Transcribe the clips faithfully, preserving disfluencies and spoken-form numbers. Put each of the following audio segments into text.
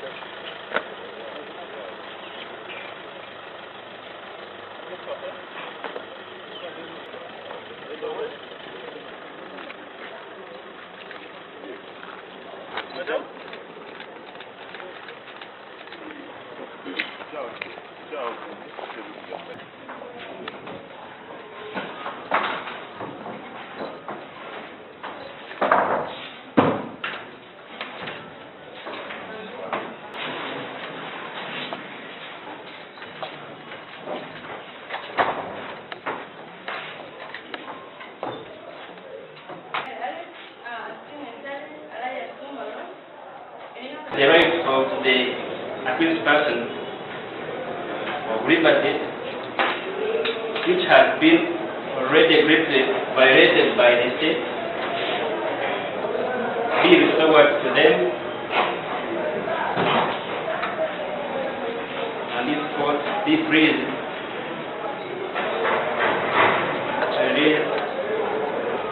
The right of the accused person or relative, which has been already greatly violated by the state, be restored to them, and this court be freed to release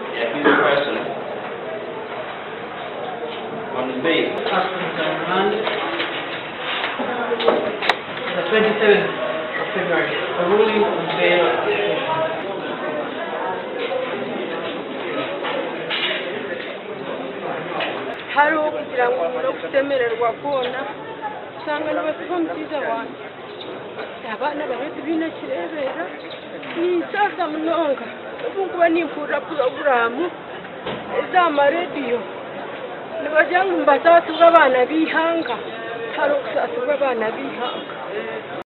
the accused person on the bail. twenty-seventh of February, a ruling on bail application. hari ukugira ngo no kutemererwa kubona usanga n'abafite abantu abana bafite binakirebera ni isaza mnonga kuba nifura programu z'amarediyo nabajya ngo mbatatu b'abana bihanga hari ukusatu b'abana bihanga.